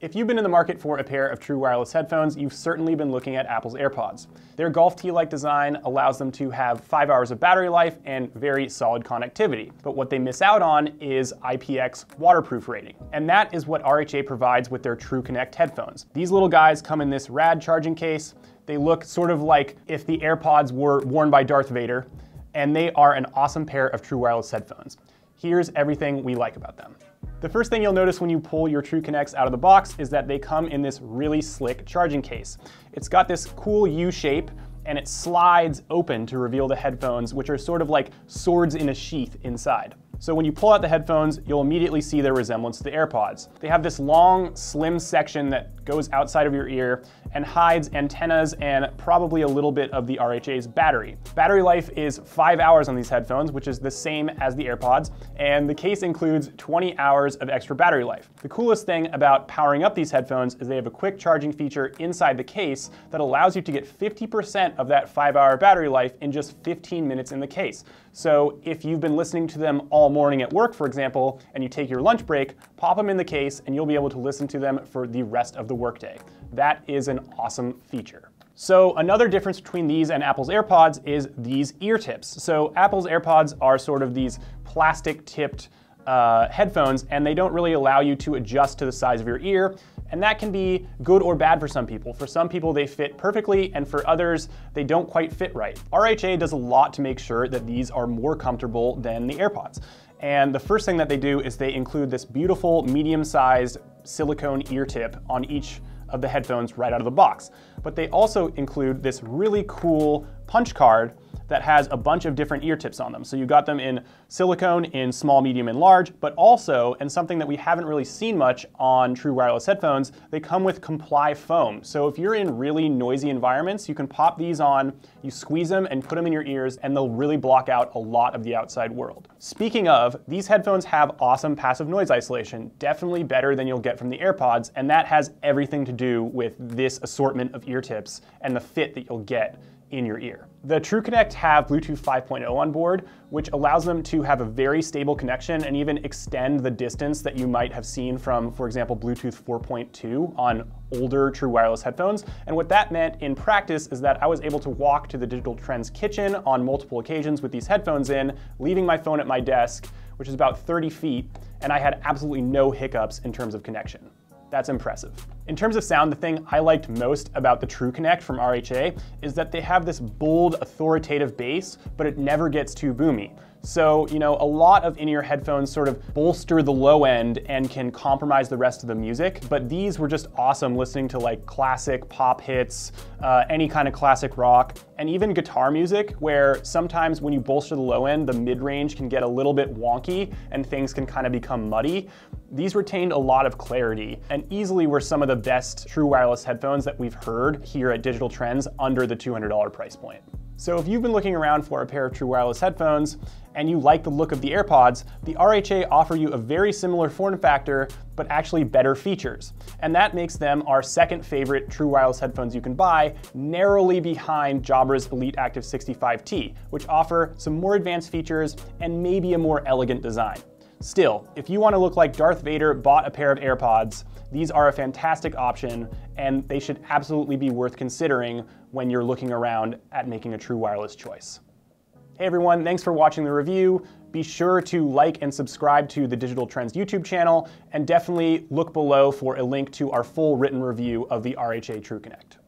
If you've been in the market for a pair of true wireless headphones, you've certainly been looking at Apple's AirPods. Their golf tee-like design allows them to have 5 hours of battery life and very solid connectivity. But what they miss out on is IPX waterproof rating. And that is what RHA provides with their TrueConnect headphones. These little guys come in this rad charging case. They look sort of like if the AirPods were worn by Darth Vader, and they are an awesome pair of true wireless headphones. Here's everything we like about them. The first thing you'll notice when you pull your TrueConnects out of the box is that they come in this really slick charging case. It's got this cool U shape and it slides open to reveal the headphones, which are sort of like swords in a sheath inside. So when you pull out the headphones, you'll immediately see their resemblance to the AirPods. They have this long, slim section that goes outside of your ear and hides antennas and probably a little bit of the RHA's battery. Battery life is 5 hours on these headphones, which is the same as the AirPods, and the case includes 20 hours of extra battery life. The coolest thing about powering up these headphones is they have a quick charging feature inside the case that allows you to get 50% of that 5 hour battery life in just 15 minutes in the case. So if you've been listening to them all morning at work, for example, and you take your lunch break, pop them in the case and you'll be able to listen to them for the rest of the workday. That is an awesome feature. So another difference between these and Apple's AirPods is these ear tips. So Apple's AirPods are sort of these plastic tipped headphones, and they don't really allow you to adjust to the size of your ear. And that can be good or bad for some people. For some people, they fit perfectly, and for others, they don't quite fit right. RHA does a lot to make sure that these are more comfortable than the AirPods. And the first thing that they do is they include this beautiful medium-sized silicone ear tip on each of the headphones right out of the box. But they also include this really cool punch card that has a bunch of different ear tips on them. So you got them in silicone, in small, medium, and large, but also, and something that we haven't really seen much on true wireless headphones, they come with Comply foam. So if you're in really noisy environments, you can pop these on, you squeeze them and put them in your ears, and they'll really block out a lot of the outside world. Speaking of, these headphones have awesome passive noise isolation, definitely better than you'll get from the AirPods, and that has everything to do with this assortment of ear tips and the fit that you'll get in your ear. The TrueConnect have Bluetooth 5.0 on board, which allows them to have a very stable connection and even extend the distance that you might have seen from, for example, Bluetooth 4.2 on older true wireless headphones. And what that meant in practice is that I was able to walk to the Digital Trends kitchen on multiple occasions with these headphones in, leaving my phone at my desk, which is about 30 feet, and I had absolutely no hiccups in terms of connection. That's impressive. In terms of sound, the thing I liked most about the TrueConnect from RHA is that they have this bold, authoritative bass, but it never gets too boomy. So, you know, a lot of in-ear headphones sort of bolster the low end and can compromise the rest of the music, but these were just awesome listening to like classic pop hits, any kind of classic rock, and even guitar music, where sometimes when you bolster the low end, the mid-range can get a little bit wonky and things can kind of become muddy. These retained a lot of clarity and easily were some of the best true wireless headphones that we've heard here at Digital Trends under the $200 price point. So if you've been looking around for a pair of true wireless headphones and you like the look of the AirPods, the RHA offer you a very similar form factor, but actually better features. And that makes them our second favorite true wireless headphones you can buy, narrowly behind Jabra's Elite Active 65T, which offer some more advanced features and maybe a more elegant design. Still, if you want to look like Darth Vader bought a pair of AirPods, these are a fantastic option, and they should absolutely be worth considering when you're looking around at making a true wireless choice. Hey everyone, thanks for watching the review. Be sure to like and subscribe to the Digital Trends YouTube channel, and definitely look below for a link to our full written review of the RHA TrueConnect.